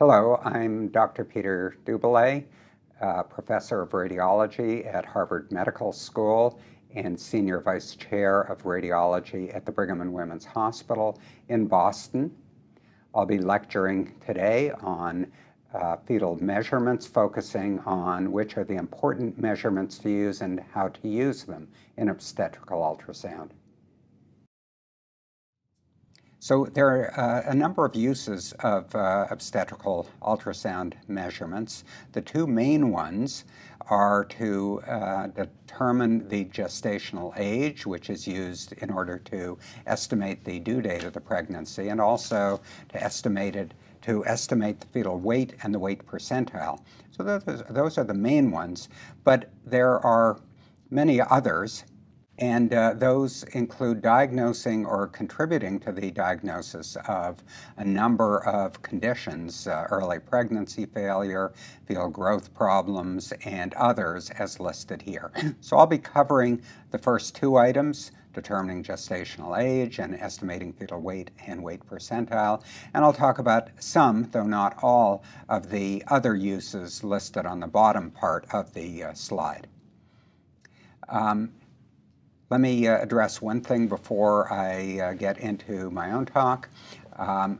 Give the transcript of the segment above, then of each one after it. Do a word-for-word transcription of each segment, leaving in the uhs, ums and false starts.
Hello, I'm Doctor Peter Doubilet, uh, Professor of Radiology at Harvard Medical School and Senior Vice Chair of Radiology at the Brigham and Women's Hospital in Boston. I'll be lecturing today on uh, fetal measurements, focusing on which are the important measurements to use and how to use them in obstetrical ultrasound. So there are uh, a number of uses of uh, obstetrical ultrasound measurements. The two main ones are to uh, determine the gestational age, which is used in order to estimate the due date of the pregnancy, and also to estimate it, to estimate the fetal weight and the weight percentile. So those, those are the main ones, but there are many others. And uh, those include diagnosing or contributing to the diagnosis of a number of conditions, uh, early pregnancy failure, fetal growth problems, and others as listed here. So I'll be covering the first two items, determining gestational age and estimating fetal weight and weight percentile. And I'll talk about some, though not all, of the other uses listed on the bottom part of the uh, slide. Um, Let me uh, address one thing before I uh, get into my own talk. Um,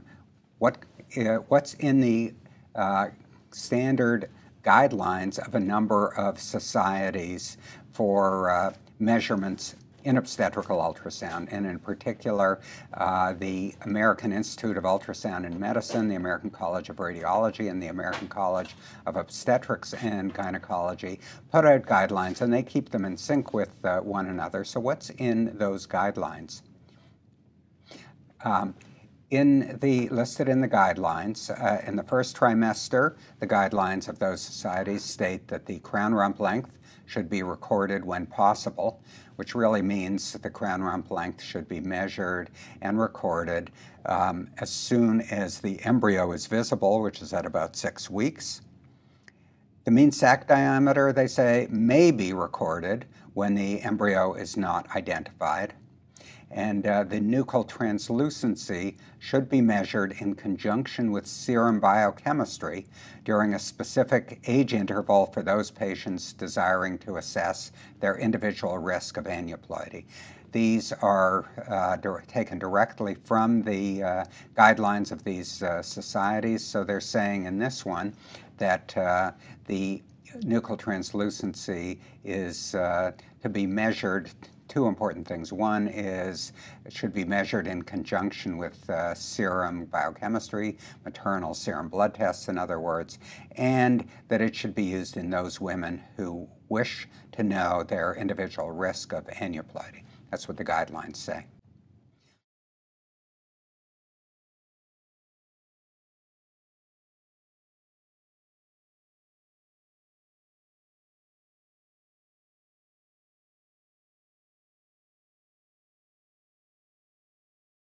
what, uh, what's in the uh, standard guidelines of a number of societies for uh, measurements in obstetrical ultrasound, and in particular uh, the American Institute of Ultrasound and Medicine, the American College of Radiology, and the American College of Obstetrics and Gynecology put out guidelines, and they keep them in sync with uh, one another. So what's in those guidelines? Um, in the, listed in the guidelines, uh, in the first trimester, the guidelines of those societies state that the crown rump length should be recorded when possible, which really means that the crown rump length should be measured and recorded um, as soon as the embryo is visible, which is at about six weeks. The mean sac diameter, they say, may be recorded when the embryo is not identified. And uh, the nuchal translucency should be measured in conjunction with serum biochemistry during a specific age interval for those patients desiring to assess their individual risk of aneuploidy. These are uh, di- taken directly from the uh, guidelines of these uh, societies. So they're saying in this one that uh, the nuchal translucency is uh, to be measured. Two important things. One is it should be measured in conjunction with uh, serum biochemistry, maternal serum blood tests, in other words, and that it should be used in those women who wish to know their individual risk of aneuploidy. That's what the guidelines say.